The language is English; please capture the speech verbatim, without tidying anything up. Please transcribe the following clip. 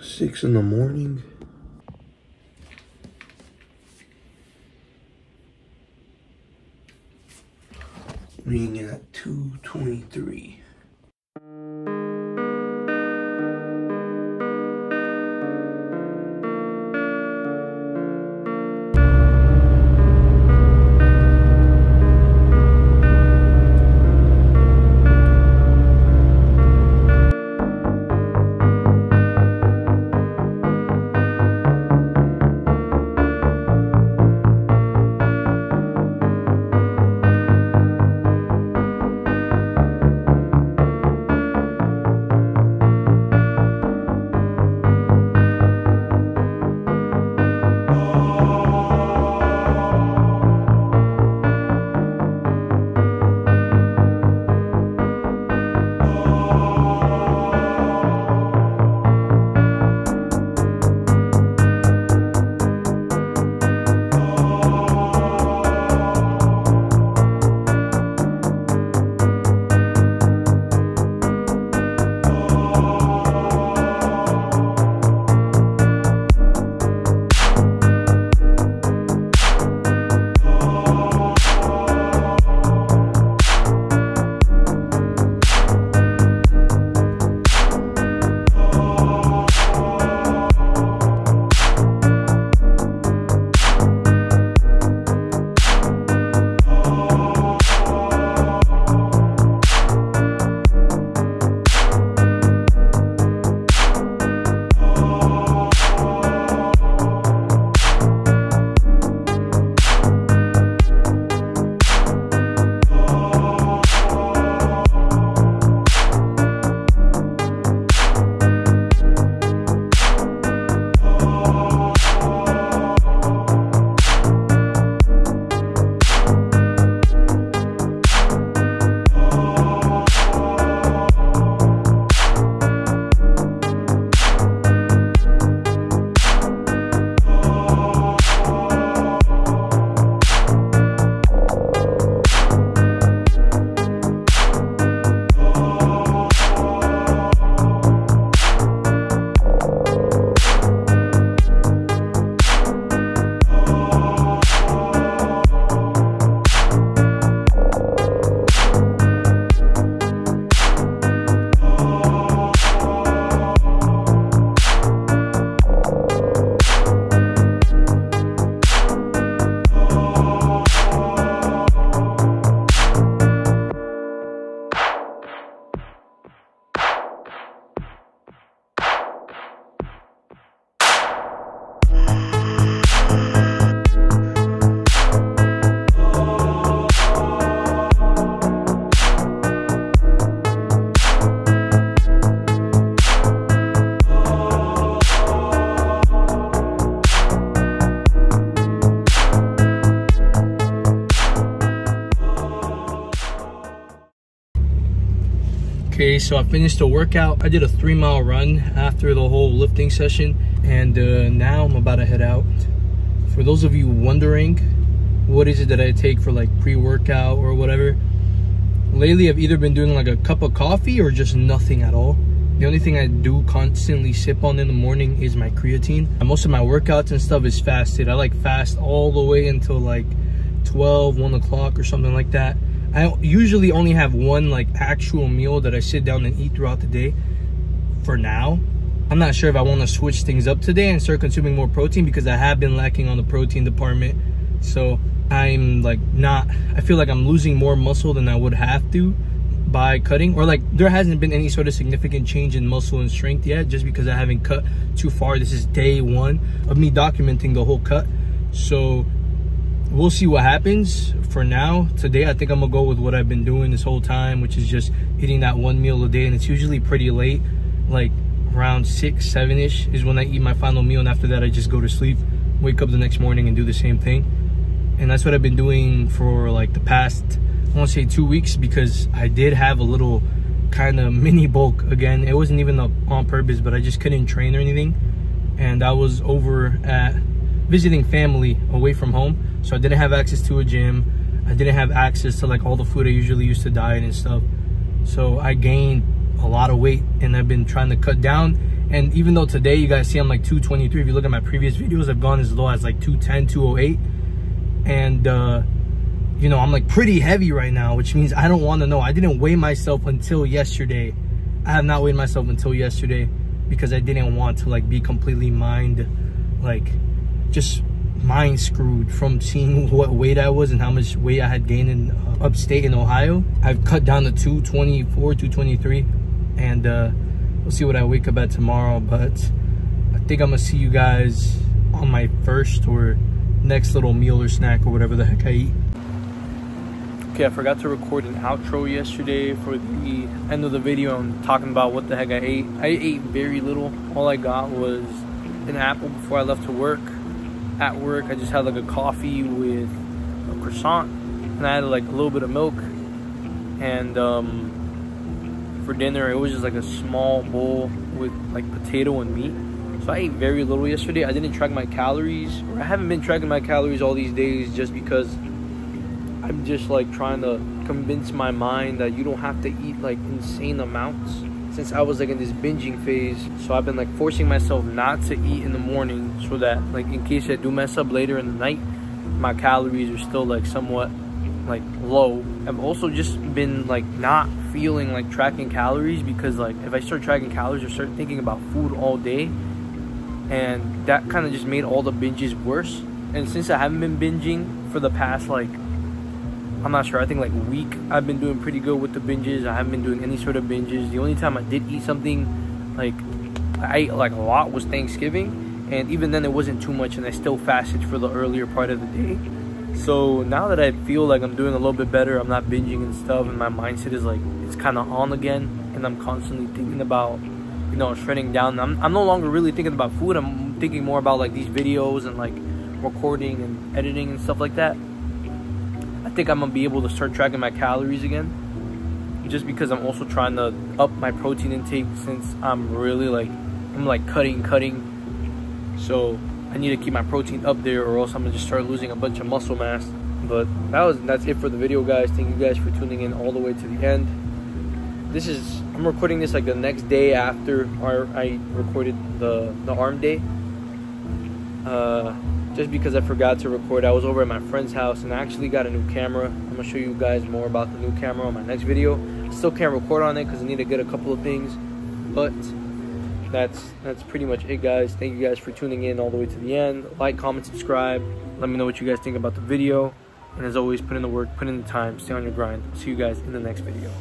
Six in the morning. Reading at two twenty-three. Okay, so I finished the workout. I did a three mile run after the whole lifting session, and uh, now I'm about to head out. For those of you wondering, what is it that I take for like pre-workout or whatever? Lately, I've either been doing like a cup of coffee or just nothing at all. The only thing I do constantly sip on in the morning is my creatine. And most of my workouts and stuff is fasted. I like fast all the way until like twelve, one o'clock or something like that. I usually only have one like actual meal that I sit down and eat throughout the day. For now, I'm not sure if I want to switch things up today and start consuming more protein, because I have been lacking on the protein department. So I'm like not, I feel like I'm losing more muscle than I would have to by cutting, or like there hasn't been any sort of significant change in muscle and strength yet, just because I haven't cut too far. This is day one of me documenting the whole cut, so we'll see what happens. For now, today, I think I'm gonna go with what I've been doing this whole time, which is just eating that one meal a day. And it's usually pretty late, like around six, seven-ish is when I eat my final meal. And after that, I just go to sleep, wake up the next morning and do the same thing. And that's what I've been doing for like the past, I wanna say two weeks, because I did have a little kind of mini bulk again. It wasn't even on purpose, but I just couldn't train or anything. And I was over at visiting family away from home. So I didn't have access to a gym. I didn't have access to like all the food I usually used to diet and stuff. So I gained a lot of weight, and I've been trying to cut down. And even though today you guys see I'm like two twenty-three, if you look at my previous videos, I've gone as low as like two ten, two oh eight. And uh you know, I'm like pretty heavy right now, which means I don't want to know. I didn't weigh myself until yesterday. I have not weighed myself until yesterday because I didn't want to like be completely mind, like just mind screwed from seeing what weight I was and how much weight I had gained in uh, upstate in Ohio. I've cut down to two twenty-four, two twenty-three, and uh, we'll see what I wake up at tomorrow. But I think I'm gonna see you guys on my first or next little meal or snack or whatever the heck I eat. Okay, I forgot to record an outro yesterday for the end of the video. I'm talking about what the heck I ate. I ate very little. All I got was an apple before I left to work. At work, I just had like a coffee with a croissant, and I had like a little bit of milk. And um, for dinner, it was just like a small bowl with like potato and meat. So I ate very little yesterday. I didn't track my calories, or I haven't been tracking my calories all these days just because I'm just like trying to convince my mind that you don't have to eat like insane amounts, since I was like in this binging phase. So I've been like forcing myself not to eat in the morning so that like in case I do mess up later in the night, my calories are still like somewhat like low. I've also just been like not feeling like tracking calories because like if I start tracking calories or start thinking about food all day, and that kind of just made all the binges worse. And since I haven't been binging for the past like, I'm not sure, I think like week, I've been doing pretty good with the binges. I haven't been doing any sort of binges. The only time I did eat something, like I ate like a lot, was Thanksgiving. And even then it wasn't too much, and I still fasted for the earlier part of the day. So now that I feel like I'm doing a little bit better, I'm not binging and stuff, and my mindset is like, it's kind of on again. And I'm constantly thinking about, you know, shredding down. I'm, I'm no longer really thinking about food. I'm thinking more about like these videos and like recording and editing and stuff like that. I think I'm gonna be able to start tracking my calories again, just because I'm also trying to up my protein intake, since I'm really like, I'm like cutting cutting so I need to keep my protein up there, or else I'm gonna just start losing a bunch of muscle mass. But that was that's it for the video, guys. Thank you guys for tuning in all the way to the end. This is, I'm recording this like the next day after our, I recorded the, the arm day, uh, just because I forgot to record. I was over at my friend's house and I actually got a new camera. I'm gonna show you guys more about the new camera on my next video. I still can't record on it because I need to get a couple of things, but that's that's pretty much it, guys. Thank you guys for tuning in all the way to the end. Like, comment, subscribe. Let me know what you guys think about the video. And as always, put in the work, put in the time, stay on your grind. See you guys in the next video.